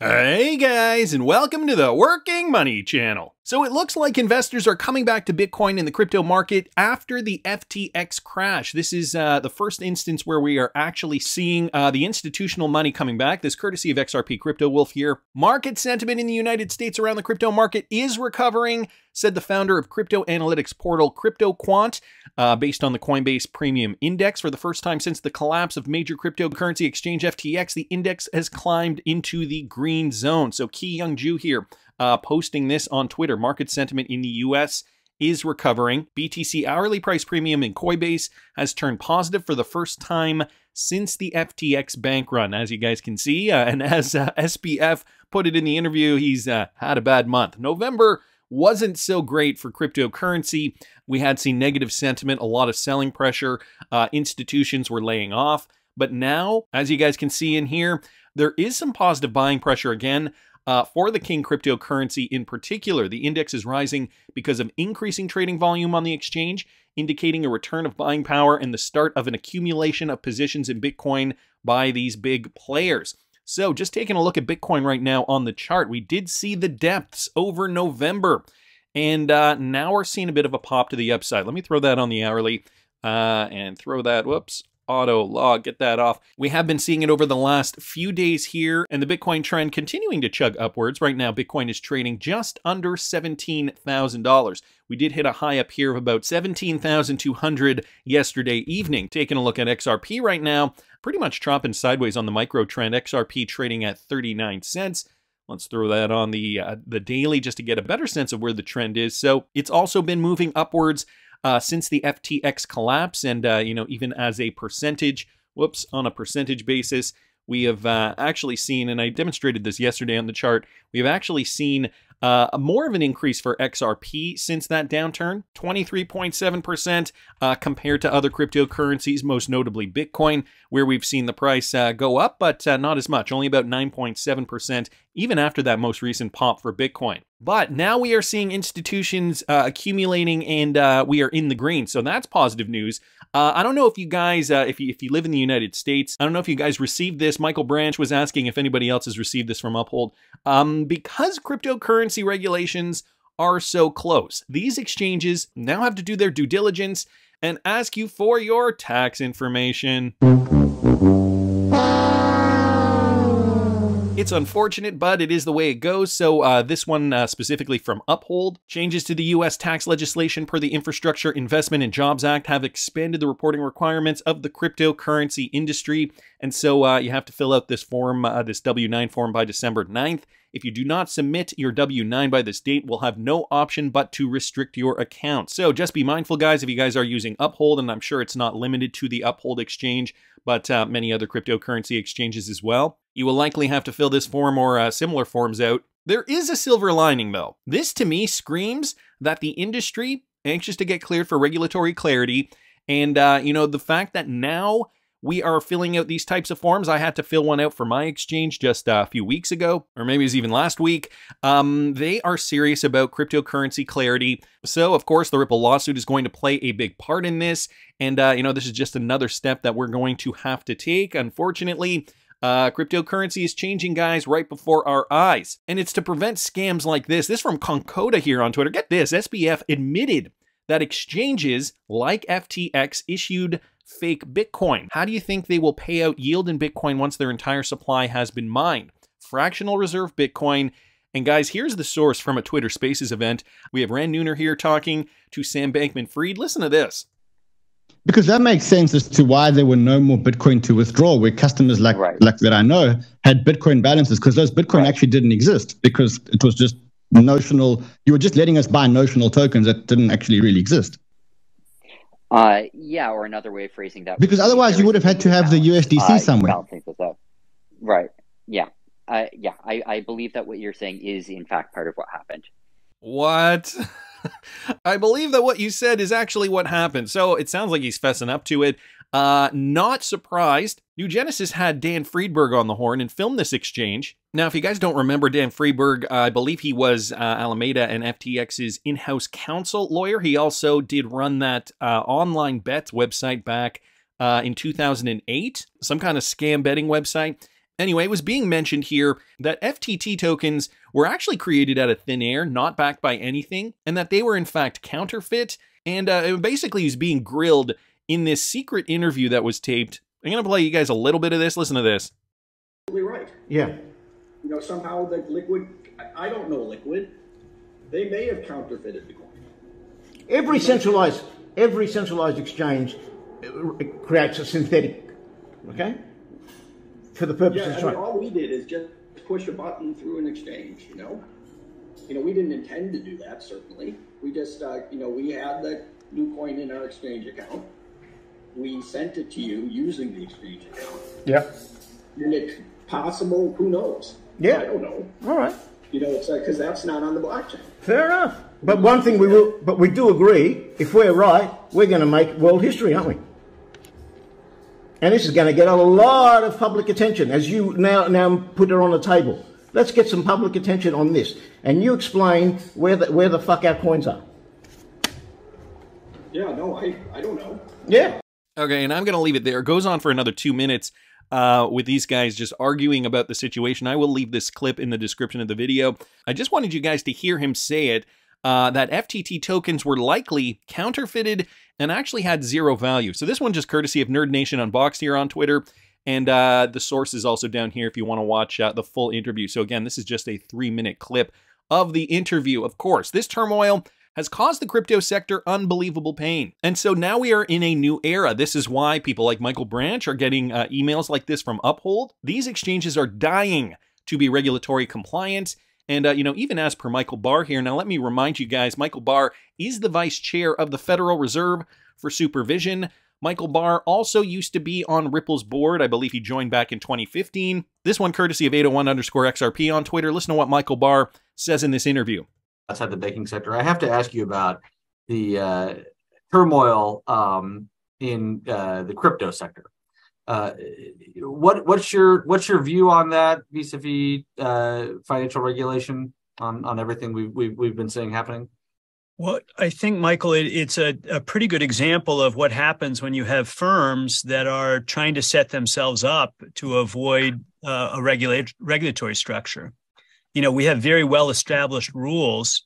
Hey guys, and welcome to the Working Money Channel. So it looks like investors are coming back to Bitcoin in the crypto market after the FTX crash. This is the first instance where we are actually seeing the institutional money coming back. This courtesy of XRP Crypto Wolf here. Market sentiment in the United States around the crypto market is recovering, said the founder of crypto analytics portal CryptoQuant, based on the Coinbase Premium Index. For the first time since the collapse of major cryptocurrency exchange FTX, the index has climbed into the green zone. So Ki Young Ju here. Posting this on Twitter. Market sentiment in the US is recovering. BTC hourly price premium in Coinbase has turned positive for the first time since the FTX bank run, as you guys can see. And as SBF put it in the interview, he's had a bad month. November wasn't so great for cryptocurrency. We had seen negative sentiment, a lot of selling pressure. Institutions were laying off. But now, as you guys can see in here, there is some positive buying pressure again. For the King cryptocurrency in particular, the index is rising because of increasing trading volume on the exchange, indicating a return of buying power and the start of an accumulation of positions in Bitcoin by these big players. So just taking a look at Bitcoin right now on the chart, we did see the depths over November, and now we're seeing a bit of a pop to the upside. Let me throw that on the hourly and throw that, whoops. Auto log, get that off. We have been seeing it over the last few days here, and the Bitcoin trend continuing to chug upwards. Right now, Bitcoin is trading just under $17,000. We did hit a high up here of about 17,200 yesterday evening. Taking a look at XRP right now, pretty much dropping sideways on the micro trend. XRP trading at 39 cents. Let's throw that on the daily just to get a better sense of where the trend is. So it's also been moving upwards since the FTX collapse, and you know, even as a percentage, whoops, on a percentage basis, we have actually seen, and I demonstrated this yesterday on the chart, we have actually seen more of an increase for XRP since that downturn, 23.7% compared to other cryptocurrencies, most notably Bitcoin, where we've seen the price go up, but not as much, only about 9.7%, even after that most recent pop for Bitcoin. But now we are seeing institutions accumulating, and we are in the green, so that's positive news. I don't know if you guys, if you live in the United States, I don't know if you guys received this. Michael Branch was asking if anybody else has received this from Uphold. Because cryptocurrency regulations are so close, these exchanges now have to do their due diligence and ask you for your tax information. It's unfortunate, but it is the way it goes. So this one specifically from Uphold. Changes to the U.S. tax legislation per the Infrastructure Investment and Jobs Act have expanded the reporting requirements of the cryptocurrency industry. And so you have to fill out this form, this W-9 form by December 9th. If you do not submit your W-9 by this date, we'll have no option but to restrict your account. So just be mindful, guys, if you guys are using Uphold, and I'm sure it's not limited to the Uphold exchange, but many other cryptocurrency exchanges as well. You will likely have to fill this form or similar forms out. There is a silver lining, though. This, to me, screams that the industry, anxious to get cleared for regulatory clarity, and, you know, the fact that now we are filling out these types of forms. I had to fill one out for my exchange just a few weeks ago, or maybe it was even last week. They are serious about cryptocurrency clarity. So, of course, the Ripple lawsuit is going to play a big part in this. And, you know, this is just another step that we're going to have to take, unfortunately. Cryptocurrency is changing, guys, right before our eyes. And it's to prevent scams like this. This from Concoda here on Twitter. Get this, SBF admitted that exchanges like FTX issued fake Bitcoin. How do you think they will pay out yield in Bitcoin once their entire supply has been mined? Fractional reserve Bitcoin. And guys, here's the source from a Twitter Spaces event. We have Rand Nooner here talking to Sam Bankman-Fried. Listen to this. Because that makes sense as to why there were no more Bitcoin to withdraw, where customers like that I know had Bitcoin balances, because those Bitcoin actually didn't exist, because it was just notional. You were just letting us buy notional tokens that didn't actually really exist. Yeah, or another way of phrasing that. Because otherwise you would have had to have the USDC somewhere. Balancing this up. Right, yeah. Yeah, I believe that what you're saying is, in fact, part of what happened. What? I believe that what you said is actually what happened. So it sounds like he's fessing up to it. Not surprised. New Genesis had Dan Friedberg on the horn and filmed this exchange. Now, if you guys don't remember Dan Friedberg, I believe he was Alameda and FTX's in-house counsel lawyer. He also did run that online bets website back in 2008, some kind of scam betting website. Anyway, it was being mentioned here that FTT tokens were actually created out of thin air, not backed by anything, and that they were in fact counterfeit. And it basically was being grilled in this secret interview that was taped. I'm going to play you guys a little bit of this. Listen to this. You're right. Yeah. You know, somehow that liquid, I don't know liquid, they may have counterfeited the coin. Every centralized exchange creates a synthetic, okay? For the purpose of trying. All we did is just push a button through an exchange, you know? You know, we didn't intend to do that, certainly. We just, you know, we had the new coin in our exchange account. We sent it to you using the exchange account. Yeah. And it's possible, who knows? Yeah. I don't know. All right. You know, it's like, because that's not on the blockchain. Fair enough. But one thing we will, but we do agree, if we're right, we're going to make world history, aren't we? And this is going to get a lot of public attention, as you now put it on the table. Let's get some public attention on this. And you explain where the fuck our coins are. Yeah, no, I don't know. Yeah. Okay, and I'm going to leave it there. It goes on for another 2 minutes with these guys just arguing about the situation. I will leave this clip in the description of the video. I just wanted you guys to hear him say it, that FTT tokens were likely counterfeited and actually had zero value. So this one just courtesy of Nerd Nation Unboxed here on Twitter. And the source is also down here if you want to watch the full interview. So again, this is just a 3-minute clip of the interview. Of course, this turmoil has caused the crypto sector unbelievable pain. And so now we are in a new era. This is why people like Michael Branch are getting emails like this from Uphold. These exchanges are dying to be regulatory compliant. And, you know, even as per Michael Barr here, now let me remind you guys, Michael Barr is the vice chair of the Federal Reserve for Supervision. Michael Barr also used to be on Ripple's board. I believe he joined back in 2015. This one courtesy of 801_XRP on Twitter. Listen to what Michael Barr says in this interview. Outside the banking sector, I have to ask you about the turmoil in the crypto sector. What's your view on that vis-a-vis financial regulation on everything we've been seeing happening? Well, I think, Michael, it's a pretty good example of what happens when you have firms that are trying to set themselves up to avoid a regulatory structure. You know, we have very well-established rules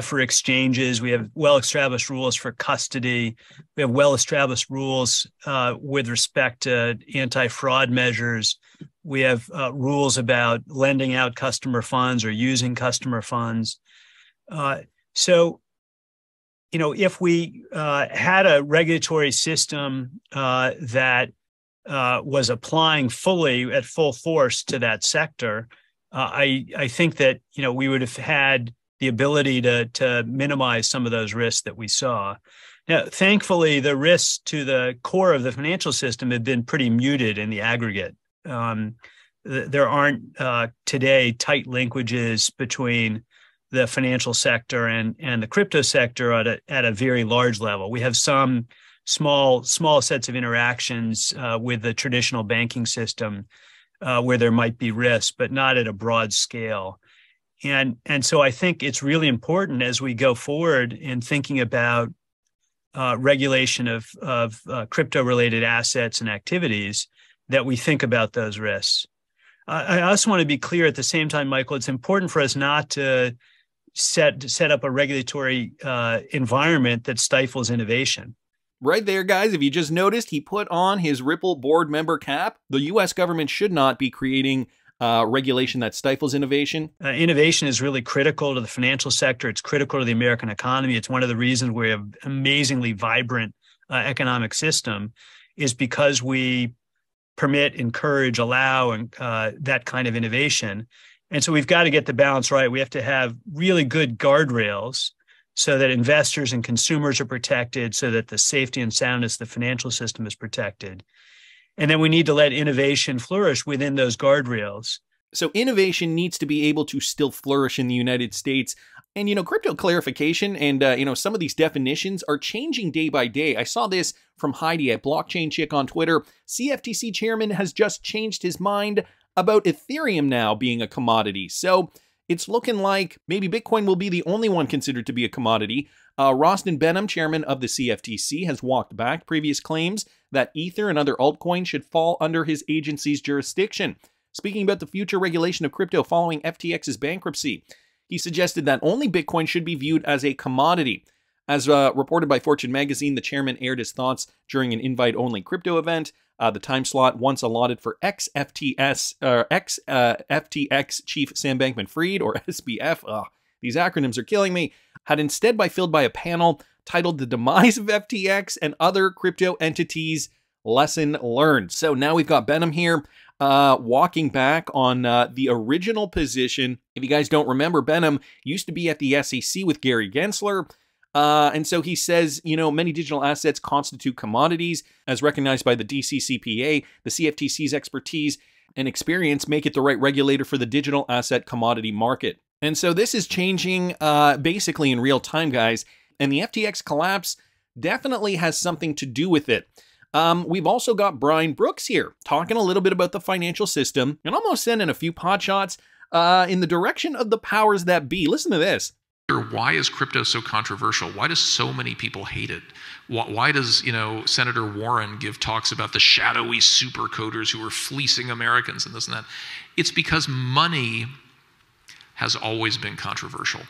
for exchanges. We have well-established rules for custody. We have well-established rules with respect to anti-fraud measures. We have rules about lending out customer funds or using customer funds. So, you know, if we had a regulatory system that was applying fully at full force to that sector, I think that, you know, we would have had the ability to minimize some of those risks that we saw. Now, thankfully, the risks to the core of the financial system have been pretty muted in the aggregate. There aren't today tight linkages between the financial sector and the crypto sector at a very large level. We have some small sets of interactions with the traditional banking system where there might be risks, but not at a broad scale. And so I think it's really important as we go forward in thinking about regulation of crypto-related assets and activities that we think about those risks. I also want to be clear at the same time, Michael, it's important for us not to set up a regulatory environment that stifles innovation. Right there, guys, if you just noticed, he put on his Ripple board member cap. The U.S. government should not be creating regulation that stifles innovation. Innovation is really critical to the financial sector. It's critical to the American economy. It's one of the reasons we have an amazingly vibrant economic system is because we permit, encourage, allow, and that kind of innovation. And so we've got to get the balance right. We have to have really good guardrails so that investors and consumers are protected, so that the safety and soundness of the financial system is protected. And then we need to let innovation flourish within those guardrails. So innovation needs to be able to still flourish in the United States. And, you know, crypto clarification and, you know, some of these definitions are changing day by day. I saw this from Heidi at Blockchain Chick on Twitter. CFTC chairman has just changed his mind about Ethereum now being a commodity. So it's looking like maybe Bitcoin will be the only one considered to be a commodity. Rostin Benham, chairman of the CFTC, has walked back previous claims that Ether and other altcoins should fall under his agency's jurisdiction. speaking about the future regulation of crypto following FTX's bankruptcy. He suggested that only Bitcoin should be viewed as a commodity. As reported by Fortune magazine, the chairman aired his thoughts during an invite-only crypto event. The time slot once allotted for ex-FTX chief Sam Bankman-Fried, or SBF, these acronyms are killing me, had instead been filled by a panel titled The Demise of FTX and Other Crypto Entities, Lesson Learned. So now we've got Benham here walking back on the original position. If you guys don't remember, Benham used to be at the SEC with Gary Gensler. And so he says, you know, many digital assets constitute commodities as recognized by the DCCPA, the CFTC's expertise and experience make it the right regulator for the digital asset commodity market. And so this is changing basically in real time, guys. And the FTX collapse definitely has something to do with it. We've also got Brian Brooks here talking a little bit about the financial system and almost sending a few pot shots in the direction of the powers that be. Listen to this. Why is crypto so controversial? Why does so many people hate it? Why does, you know, Senator Warren give talks about the shadowy super coders who are fleecing Americans and this and that? It's because money has always been controversial.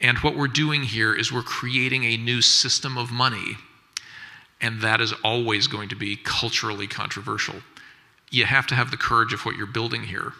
And what we're doing here is we're creating a new system of money, and that is always going to be culturally controversial. You have to have the courage of what you're building here.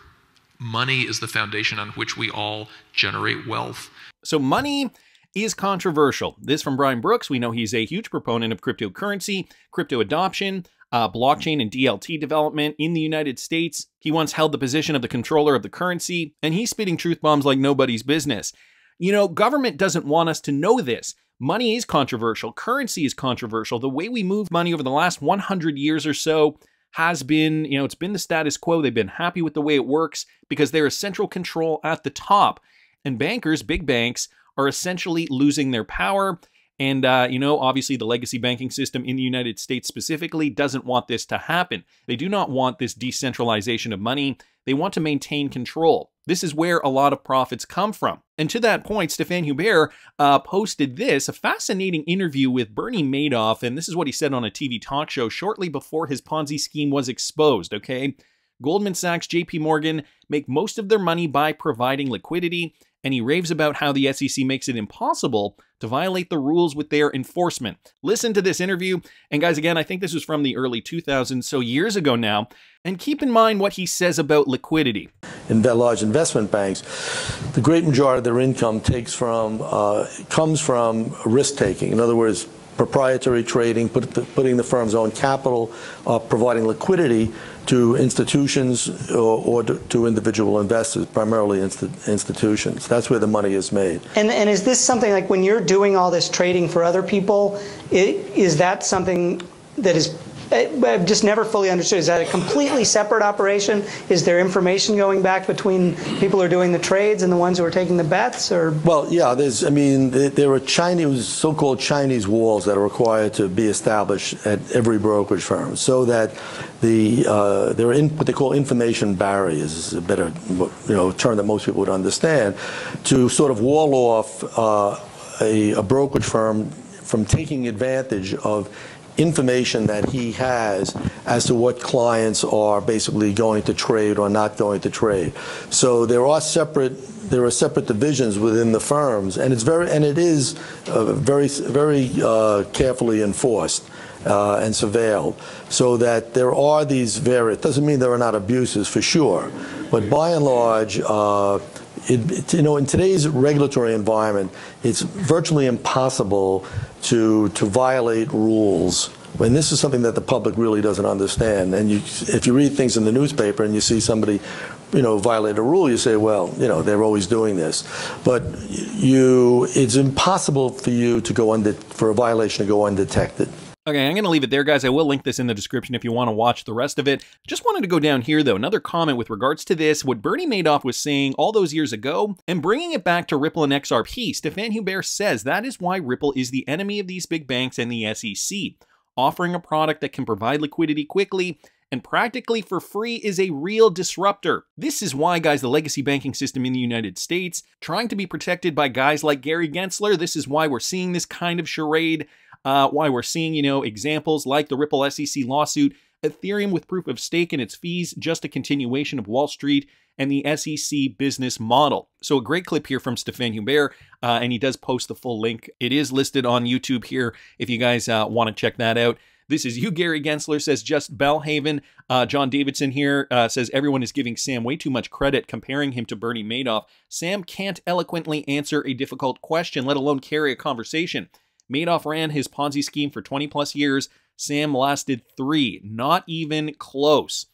Money is the foundation on which we all generate wealth. So money is controversial. This from Brian Brooks. We know he's a huge proponent of cryptocurrency, crypto adoption, blockchain and DLT development in the United States. He once held the position of the controller of the currency, and he's spitting truth bombs like nobody's business. You know, government doesn't want us to know this. Money is controversial. Currency is controversial. The way we move money over the last 100 years or so has been, you know, it's been the status quo. They've been happy with the way it works because there is central control at the top. And bankers, big banks, are essentially losing their power. And, you know, obviously the legacy banking system in the United States specifically doesn't want this to happen. They do not want this decentralization of money. They want to maintain control. This is where a lot of profits come from. And to that point, Stefan Hubert posted this, a fascinating interview with Bernie Madoff. And this is what he said on a TV talk show shortly before his Ponzi scheme was exposed, okay? Goldman Sachs, JP Morgan make most of their money by providing liquidity, and he raves about how the SEC makes it impossible to violate the rules with their enforcement. Listen to this interview. And guys, again, I think this was from the early 2000s, so years ago now. And keep in mind what he says about liquidity. In large investment banks, the great majority of their income takes from, comes from risk-taking. In other words, proprietary trading, putting the firm's own capital, providing liquidity to institutions or to individual investors, primarily institutions. That's where the money is made. And is this something like when you're doing all this trading for other people, is that something that is, I've just never fully understood, is that a completely separate operation? Is there information going back between people who are doing the trades and the ones who are taking the bets? Or? Well, yeah, there's, I mean, there are Chinese, so-called Chinese walls that are required to be established at every brokerage firm so that the, there are what they call information barriers, is a better, you know, term that most people would understand, to sort of wall off a brokerage firm from taking advantage of information that he has as to what clients are basically going to trade or not going to trade. So there are separate divisions within the firms, and it is very, very carefully enforced and surveilled, so that there are these various. Doesn't mean there are not abuses for sure, but by and large, you know, in today's regulatory environment, it's virtually impossible to violate rules. And this is something that the public really doesn't understand. And if you read things in the newspaper and you see somebody, you know, violate a rule, you say, well, you know, they're always doing this. But it's impossible for you to go for a violation to go undetected. Okay, I'm going to leave it there, guys. I will link this in the description if you want to watch the rest of it. Just wanted to go down here, though. Another comment with regards to this, what Bernie Madoff was saying all those years ago, and bringing it back to Ripple and XRP, Stefan Hubert says that is why Ripple is the enemy of these big banks and the SEC. Offering a product that can provide liquidity quickly and practically for free is a real disruptor. This is why, guys, the legacy banking system in the United States, trying to be protected by guys like Gary Gensler, this is why we're seeing this kind of charade. Why we're seeing, you know, examples like the Ripple SEC lawsuit Ethereum with proof of stake and its fees, just a continuation of Wall Street and the SEC business model. So a great clip here from Stefan Hubert, and he does post the full link. It is listed on YouTube here if you guys want to check that out. This is you, Gary Gensler, says just Belhaven. John Davidson here says everyone is giving Sam way too much credit, comparing him to Bernie Madoff. Sam can't eloquently answer a difficult question, let alone carry a conversation. Madoff ran his Ponzi scheme for 20 plus years. Sam lasted 3, not even close.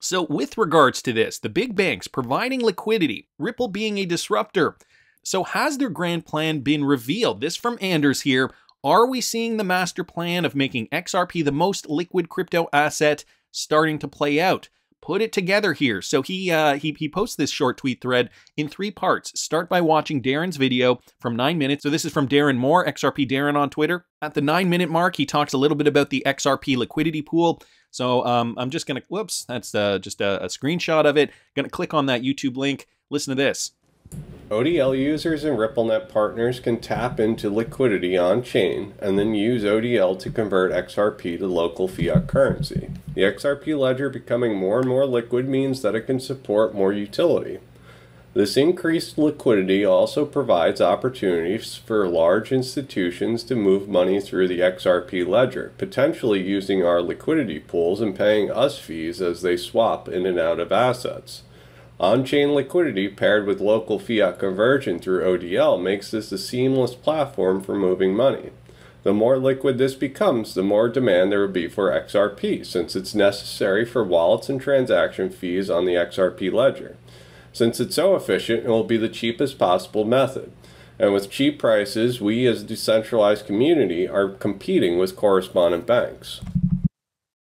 So with regards to this, the big banks providing liquidity, Ripple being a disruptor. So has their grand plan been revealed? This from Anders here. Are we seeing the master plan of making XRP the most liquid crypto asset starting to play out? Put it together here. So he posts this short tweet thread in 3 parts. Start by watching Darren's video from 9 minutes. So this is from Darren Moore, XRP Darren on Twitter. At the 9-minute mark, he talks a little bit about the XRP liquidity pool. So I'm just going to, whoops, that's just a screenshot of it. Going to click on that YouTube link. Listen to this. ODL users and RippleNet partners can tap into liquidity on-chain and then use ODL to convert XRP to local fiat currency. The XRP ledger becoming more and more liquid means that it can support more utility. This increased liquidity also provides opportunities for large institutions to move money through the XRP ledger, potentially using our liquidity pools and paying us fees as they swap in and out of assets. On-chain liquidity paired with local fiat conversion through ODL makes this a seamless platform for moving money. The more liquid this becomes, the more demand there will be for XRP, since it's necessary for wallets and transaction fees on the XRP ledger. Since it's so efficient, it will be the cheapest possible method. And with cheap prices, we as a decentralized community are competing with correspondent banks.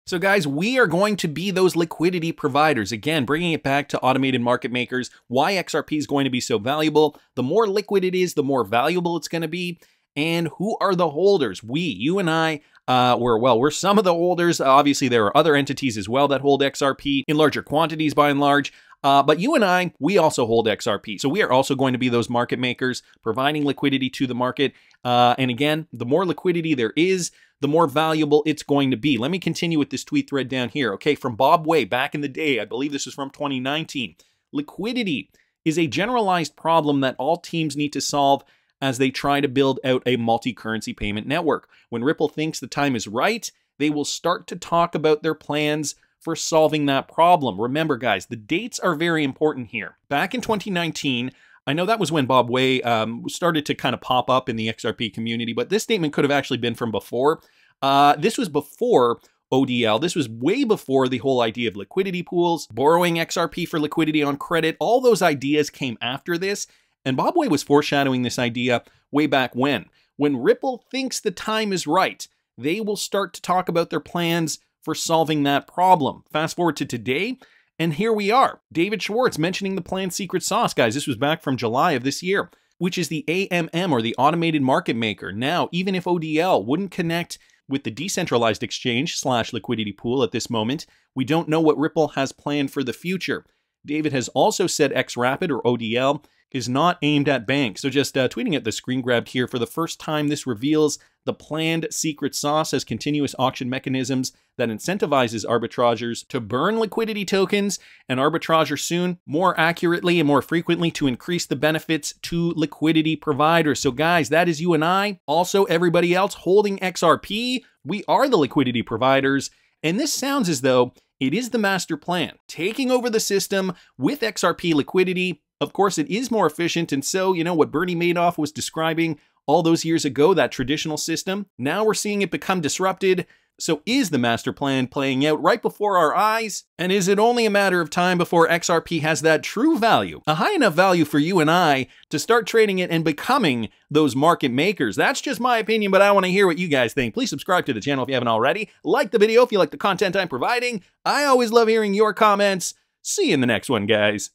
So guys, we are going to be those liquidity providers. Again, bringing it back to automated market makers, why XRP is going to be so valuable. The more liquid it is, the more valuable it's going to be. And who are the holders? We, you and I, we're some of the holders. Obviously, there are other entities as well that hold XRP in larger quantities by and large. But you and I, we also hold XRP. So we are also going to be those market makers, providing liquidity to the market. And again, the more liquidity there is, the more valuable it's going to be. Let me continue with this tweet thread down here. Okay, from Bob Way back in the day, I believe this is from 2019. Liquidity is a generalized problem that all teams need to solve as they try to build out a multi-currency payment network. When Ripple thinks the time is right, they will start to talk about their plans for solving that problem. Remember, guys, the dates are very important here. Back in 2019, I know that was when Bob Way started to kind of pop up in the XRP community, but this statement could have actually been from before. This was before ODL. This was way before the whole idea of liquidity pools, borrowing XRP for liquidity on credit. All those ideas came after this, and Bob Way was foreshadowing this idea way back when. When Ripple thinks the time is right, they will start to talk about their plans for solving that problem. Fast forward to today, and here we are. David Schwartz mentioning the planned secret sauce, guys. This was back from July of this year, which is the AMM, or the automated market maker. Now, even if ODL wouldn't connect with the decentralized exchange / liquidity pool at this moment, we don't know what Ripple has planned for the future. David has also said XRapid, or ODL, is not aimed at banks. So just tweeting at the screen grabbed here, for the first time this reveals the planned secret sauce as continuous auction mechanisms that incentivizes arbitrageurs to burn liquidity tokens and arbitrage soon, more accurately and more frequently, to increase the benefits to liquidity providers. So guys, that is you and I. Also everybody else holding XRP, we are the liquidity providers. And this sounds as though it is the master plan, taking over the system with XRP liquidity. Of course, it is more efficient, and so, you know, what Bernie Madoff was describing all those years ago, that traditional system, now we're seeing it become disrupted. So is the master plan playing out right before our eyes? And is it only a matter of time before XRP has that true value, a high enough value for you and I to start trading it and becoming those market makers? That's just my opinion, but I want to hear what you guys think. Please subscribe to the channel if you haven't already. Like the video if you like the content I'm providing. I always love hearing your comments. See you in the next one, guys.